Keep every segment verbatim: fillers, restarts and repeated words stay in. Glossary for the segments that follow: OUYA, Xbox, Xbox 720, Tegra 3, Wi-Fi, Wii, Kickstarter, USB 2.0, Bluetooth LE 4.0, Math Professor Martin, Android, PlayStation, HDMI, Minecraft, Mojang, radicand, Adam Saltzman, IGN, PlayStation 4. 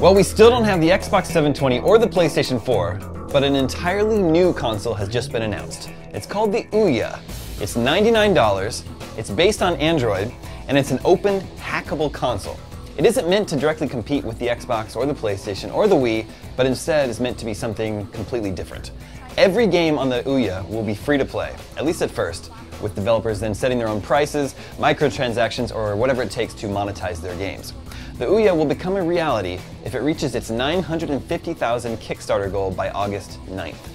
Well, we still don't have the Xbox seven twenty or the PlayStation four, but an entirely new console has just been announced. It's called the OUYA. It's ninety-nine dollars, it's based on Android, and it's an open, hackable console. It isn't meant to directly compete with the Xbox or the PlayStation or the Wii, but instead is meant to be something completely different. Every game on the OUYA will be free to play, at least at first, with developers then setting their own prices, microtransactions, or whatever it takes to monetize their games. The OUYA will become a reality if it reaches its nine hundred fifty thousand Kickstarter goal by August ninth.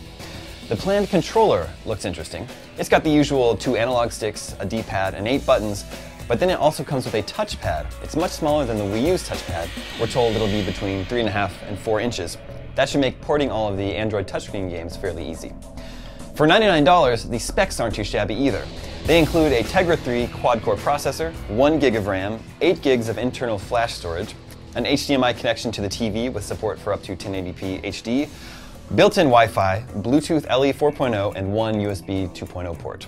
The planned controller looks interesting. It's got the usual two analog sticks, a D-pad, and eight buttons, but then it also comes with a touchpad. It's much smaller than the Wii U's touchpad. We're told it'll be between three and a half and four inches. That should make porting all of the Android touchscreen games fairly easy. For ninety-nine dollars, the specs aren't too shabby either. They include a Tegra three quad-core processor, one gig of RAM, eight gigs of internal flash storage, an H D M I connection to the T V with support for up to ten eighty p H D, built-in Wi-Fi, Bluetooth L E four point oh, and one U S B two point oh port.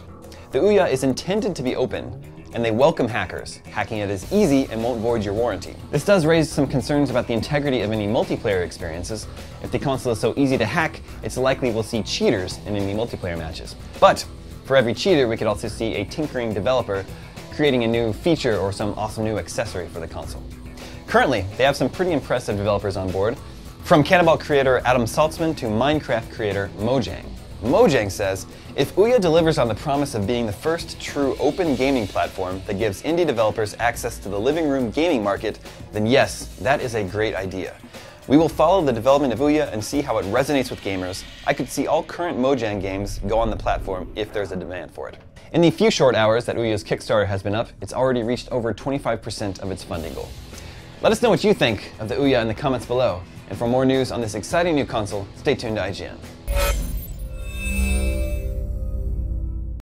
The OUYA is intended to be open, and they welcome hackers. Hacking it is easy and won't void your warranty. This does raise some concerns about the integrity of any multiplayer experiences. If the console is so easy to hack, it's likely we'll see cheaters in any multiplayer matches. But for every cheater, we could also see a tinkering developer creating a new feature or some awesome new accessory for the console. Currently, they have some pretty impressive developers on board, from Cannonball creator Adam Saltzman to Minecraft creator Mojang. Mojang says, if OUYA delivers on the promise of being the first true open gaming platform that gives indie developers access to the living room gaming market, then yes, that is a great idea. We will follow the development of OUYA and see how it resonates with gamers. I could see all current Mojang games go on the platform if there's a demand for it. In the few short hours that OUYA's Kickstarter has been up, it's already reached over twenty-five percent of its funding goal. Let us know what you think of the OUYA in the comments below. And for more news on this exciting new console, stay tuned to I G N.